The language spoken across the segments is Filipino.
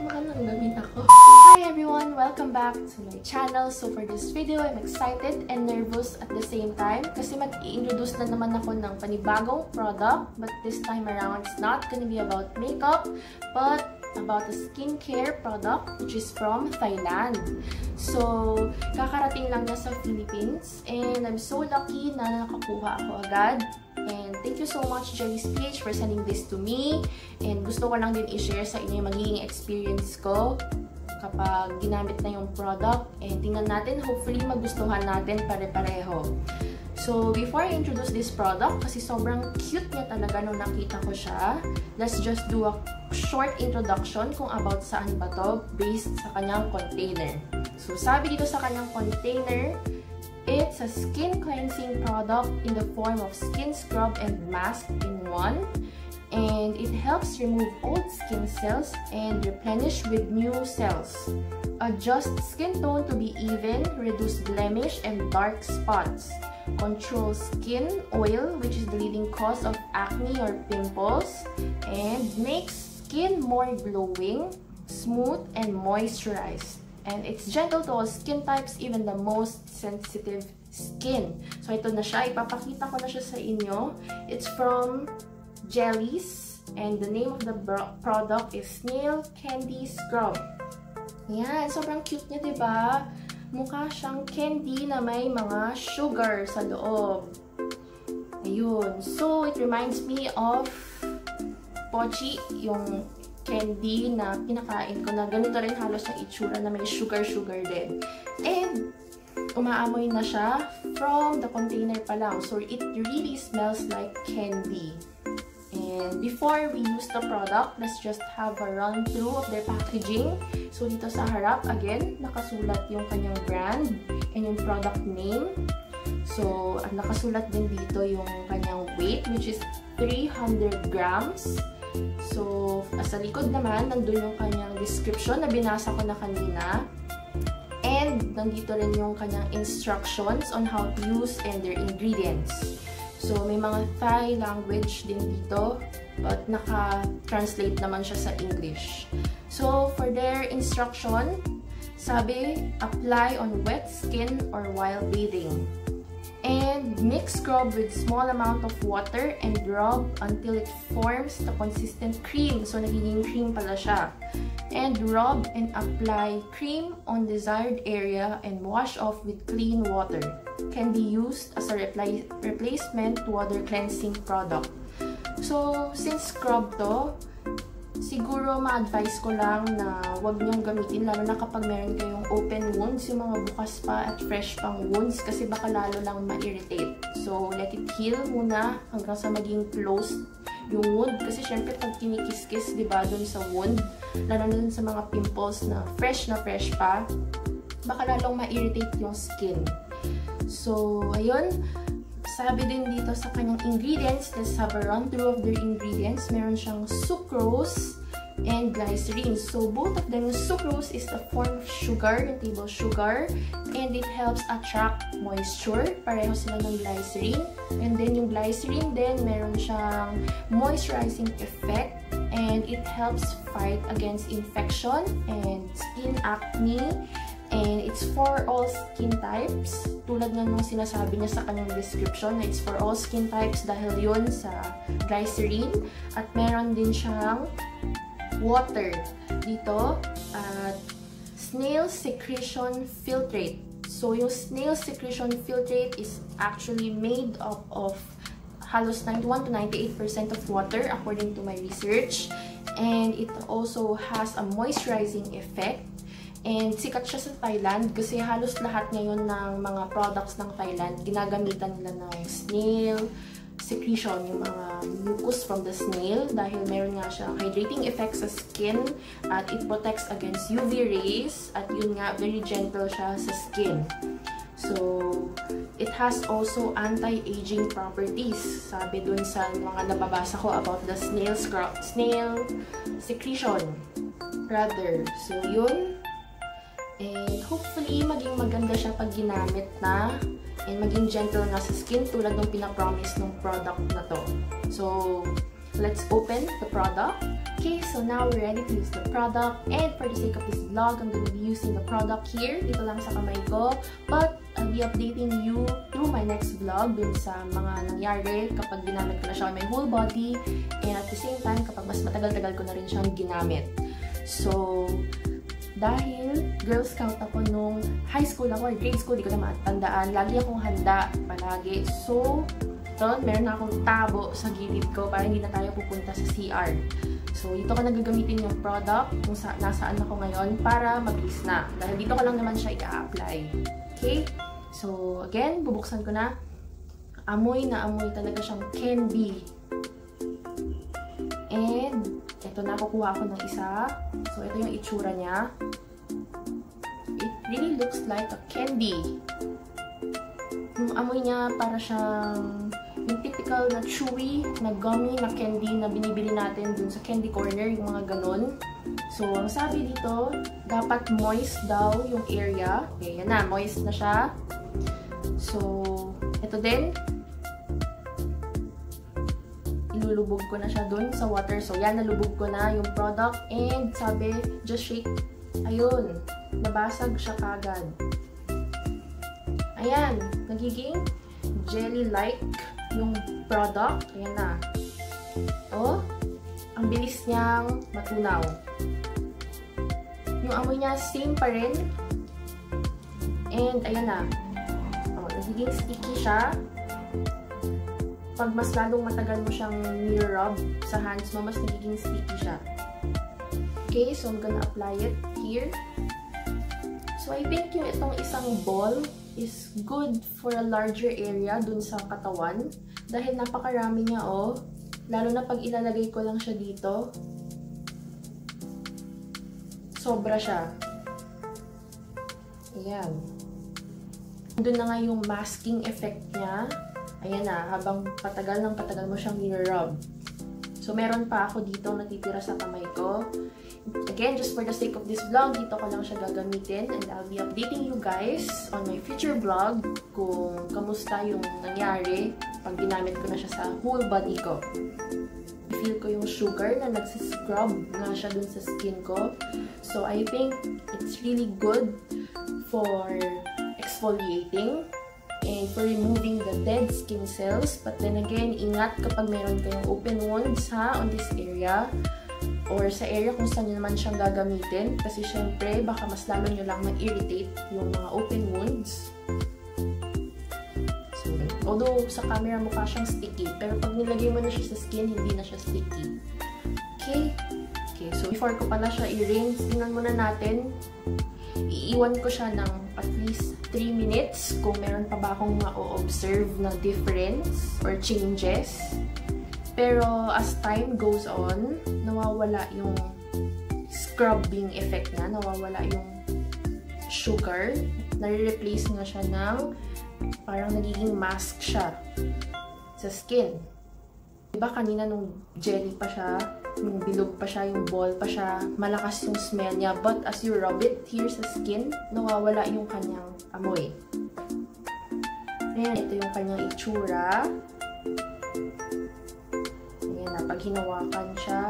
Mukha nang gamit ako. Hi everyone! Welcome back to my channel. So for this video, I'm excited and nervous at the same time kasi mag-i-introduce na naman ako ng panibagong product, but this time around it's not gonna be about makeup but about a skincare product which is from Thailand. So, kakarating lang niya sa Philippines and I'm so lucky na nakakuha ako agad. And thank you so much Jellys PH for sending this to me. And gusto ko lang din i-share sa inyo yung magiging experience ko kapag ginamit na yung product. And tingnan natin, hopefully magustuhan natin pare-pareho. So, before I introduce this product, kasi sobrang cute niya talaga nung nakita ko siya, let's just do a short introduction kung about saan ba to based sa kanyang container. So, sabi dito sa kanyang container, it's a skin cleansing product in the form of skin scrub and mask in one. And it helps remove old skin cells and replenish with new cells. Adjust skin tone to be even, reduce blemish and dark spots. Control skin oil, which is the leading cause of acne or pimples, and makes skin more glowing, smooth, and moisturized. And it's gentle to all skin types, even the most sensitive skin. So ito na siya, ipapakita ko na siya sa inyo. It's from Jellys, and the name of the product is Snail Candy Scrub. Yan, sobrang cute niya, diba? Mukha siyang candy na may mga sugar sa loob. Ayun. So, it reminds me of pochi, yung candy na pinakain ko na ganito rin halos na itsura na may sugar-sugar din. And, umaamoy na siya from the container pa lang. So, it really smells like candy. And before we use the product, let's just have a run-through of their packaging. So, dito sa harap, again, nakasulat yung kanyang brand and yung product name. So, nakasulat din dito yung kanyang weight, which is 300 grams. So, sa likod naman, nandun yung kanyang description na binasa ko na kanina. And, nandito rin yung kanyang instructions on how to use and their ingredients. So, may mga Thai language din dito, but naka-translate naman siya sa English. So, for their instruction, sabi, apply on wet skin or while bathing. And mix scrub with small amount of water and rub until it forms the consistent cream. So, nagiging cream pala siya. And rub and apply cream on desired area and wash off with clean water. Can be used as a replacement to other cleansing product. So, since scrub to, siguro ma-advise ko lang na huwag niyong gamitin, lalo na kapag meron kayong open wounds, yung mga bukas pa at fresh pang wounds, kasi baka lalo lang ma-irritate. So, let it heal muna hanggang sa maging closed yung wound. Kasi syempre, pag kinikis-kis, diba, dun sa wound, lalo na dun sa mga pimples na fresh pa, baka lalong ma-irritate yung skin. So, ayun, sabi din dito sa kanyang ingredients, let's have a run-through of their ingredients. Meron siyang sucrose and glycerin. So, both of them, sucrose is a form of sugar, yung table sugar, and it helps attract moisture. Pareho sila ng glycerin. And then, yung glycerin din, meron siyang moisturizing effect, and it helps fight against infection and skin acne. And it's for all skin types. Tulad nga nung sinasabi niya sa kanyang description na it's for all skin types dahil yun sa glycerin. At meron din siyang water dito. At snail secretion filtrate. So, yung snail secretion filtrate is actually made up of halos 91 to 98% of water according to my research. And it also has a moisturizing effect. And sikat siya sa Thailand kasi halos lahat ngayon ng mga products ng Thailand, ginagamitan nila ng snail secretion, yung mga mucus from the snail dahil meron nga siyang hydrating effect sa skin at it protects against UV rays at yun nga, very gentle siya sa skin. So, it has also anti-aging properties. Sabi dun sa mga nababasa ko about the snail secretion rather. So, yun. And hopefully, maging maganda siya pag ginamit na and maging gentle na sa skin tulad ng pinapromise ng product na to. So, let's open the product. Okay, so now we're ready to use the product, and for the sake of this vlog, I'm going to be using the product here. Dito lang sa kamay ko, but I'll be updating you through my next vlog dun sa mga nangyari kapag ginamit ko na siya on my whole body, and at the same time kapag mas matagal-tagal ko na rin siyang ginamit. So, dahil Girl Scout ako nung high school ako or grade school, di ko na matandaan, lagi akong handa palagi. So, doon, meron na akong tabo sa gilid ko para hindi na tayo pupunta sa CR. So, dito ko na gagamitin yung product kung nasaan ako ngayon para mabilis na. Dahil dito ko lang naman siya i-apply. Okay? So, again, bubuksan ko na. Amoy na amoy talaga siyang candy. And, ito na, kukuha ko ng isa. So, ito yung itsura niya. It really looks like a candy. Yung amoy niya para siyang yung typical na chewy, na gummy, na candy na binibili natin dun sa candy corner, yung mga ganon. So, ang sabi dito, dapat moist daw yung area. Okay, yan na, moist na siya. So, ito din. Ilulubog ko na siya dun sa water. So, yan, nalubog ko na yung product. And, sabi, just shake. Ayun, nabasag siya kagad. Ayan, nagiging jelly-like yung product. Ayan na. O, ang bilis niyang matunaw. Yung amoy niya, same pa rin. And, ayan na. O, nagiging sticky siya. Pag mas lalong matagal mo siyang ni-rub sa hands mo, mas nagiging sticky siya. Okay, so I'm gonna apply it here. So, I think yung itong isang ball is good for a larger area dun sa katawan. Dahil napakarami niya, oh. Lalo na pag ilalagay ko lang siya dito. Sobra siya. Ayan. Dun na nga yung masking effect niya. Ayan na, habang patagal ng patagal mo siyang ni-rub. So, meron pa ako dito natitira sa kamay ko. Again, just for the sake of this vlog, dito ko lang siya gagamitin, and I'll be updating you guys on my future vlog kung kamusta yung nangyari pag ginamit ko na siya sa whole body ko. Feel ko yung sugar na nagsiscrub nga siya dun sa skin ko. So, I think it's really good for exfoliating and for removing the dead skin cells. But then again, ingat kapag meron kayong open wounds ha, on this area. Or sa area kung saan nyo naman siyang gagamitin. Kasi syempre, baka mas lalo nyo lang ma-irritate yung mga open wounds. So, although sa camera mukha siyang sticky, pero pag nilagay mo na siya sa skin, hindi na siya sticky. Okay? Okay, so before ko pala siya i-rinse, tingnan muna natin. Iiwan ko siya ng at least 3 minutes kung meron pa ba akong ma-observe na difference or changes. Pero, as time goes on, nawawala yung scrubbing effect na. Nawawala yung sugar. Nare-replace nga siya ng parang nagiging mask siya sa skin. Diba kanina nung jelly pa siya, nung bilog pa siya, yung ball pa siya, malakas yung smell niya. But as you rub it here sa skin, nawawala yung kanyang amoy. Ayan, ito yung kanyang itsura. Pag hinawakan siya,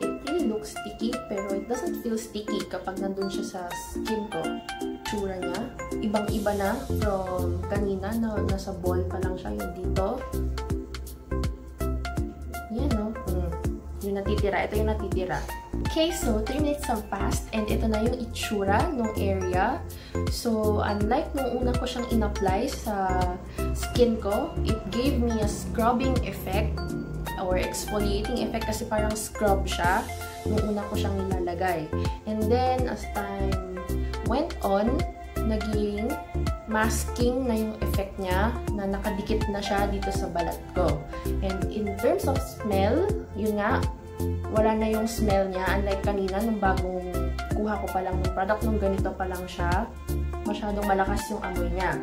it really looks sticky, pero it doesn't feel sticky kapag nandun siya sa skin ko. Tsura niya, ibang-iba na from kanina na nasa ball pa lang siya, yung dito. Yan, no? Yung natitira. Ito yung natitira. Okay, so 3 minutes have passed, and ito na yung itsura ng area. So, unlike nung una ko siyang in-apply sa skin ko, it gave me a scrubbing effect or exfoliating effect kasi parang scrub siya nung una ko siyang nilalagay. And then, as time went on, naging masking na yung effect niya na nakadikit na siya dito sa balat ko. And in terms of smell, yun nga, wala na yung smell niya. Unlike kanina, nung bagong kuha ko pa lang yung product, nung ganito pa lang siya, masyadong malakas yung amoy niya.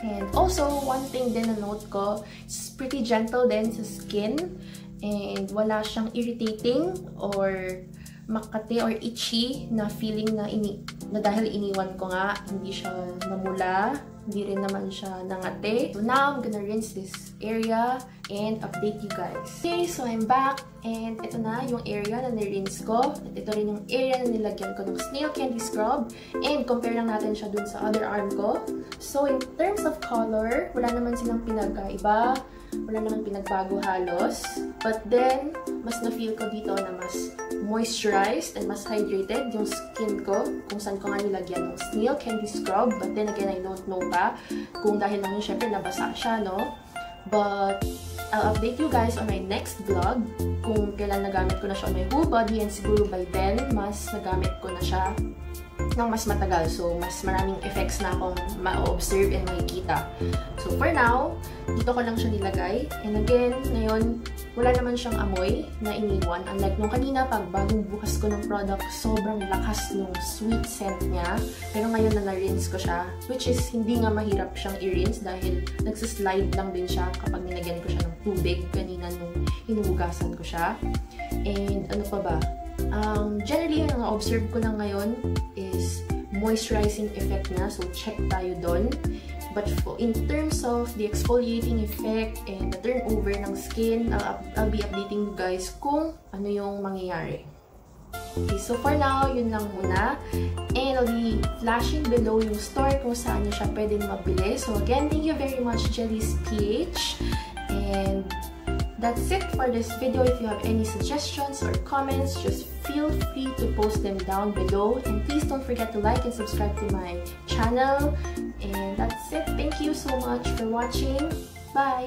And also, one thing din na note ko, it's pretty gentle din sa skin. And wala siyang irritating or makati or itchy na feeling na dahil iniwan ko nga, hindi siya namula, hindi rin naman siya nangate. So now, I'm gonna rinse this area and update you guys. Okay, so I'm back, and ito na yung area na nirinse ko, at ito rin yung area na nilagyan ko ng Snail Candy Scrub, and compare lang natin siya dun sa other arm ko. So in terms of color, wala naman silang pinagkaiba, wala naman pinagbago halos, but then mas na-feel ko dito na mas moisturized and mas hydrated yung skin ko kung saan ko nga nilagyan ng Snail Candy Scrub, but then again, I don't know pa kung dahil lang yung syempre nabasa siya, no? But I'll update you guys on my next vlog kung kailan nagamit ko na siya on my whole body, and siguro by then, mas nagamit ko na siya ng mas matagal. So, mas maraming effects na akong ma-observe and makikita. So, for now, dito ko lang siya nilagay. And again, ngayon, wala naman siyang amoy na iniwan. Unlike nung kanina, pag bagong bukas ko ng product, sobrang lakas nung sweet scent niya. Pero ngayon na na-rinse ko siya, which is hindi nga mahirap siyang i-rinse dahil nagsislide lang din siya kapag nilagyan ko siya ng tubig kanina nung hinugasan ko siya. And ano pa ba? Generally, yung na-observe ko lang ngayon is moisturizing effect na. So, check tayo doon. But in terms of the exfoliating effect and the turnover ng skin, I'll be updating you guys kung ano yung mangyayari. Okay, so for now, yun lang muna. And I'll be flashing below yung store kung saan nyo siya pwedeng mabili. So again, thank you very much, Jellys PH. And that's it for this video. If you have any suggestions or comments, just feel free to post them down below. And please don't forget to like and subscribe to my channel. And that's it. Thank you so much for watching. Bye!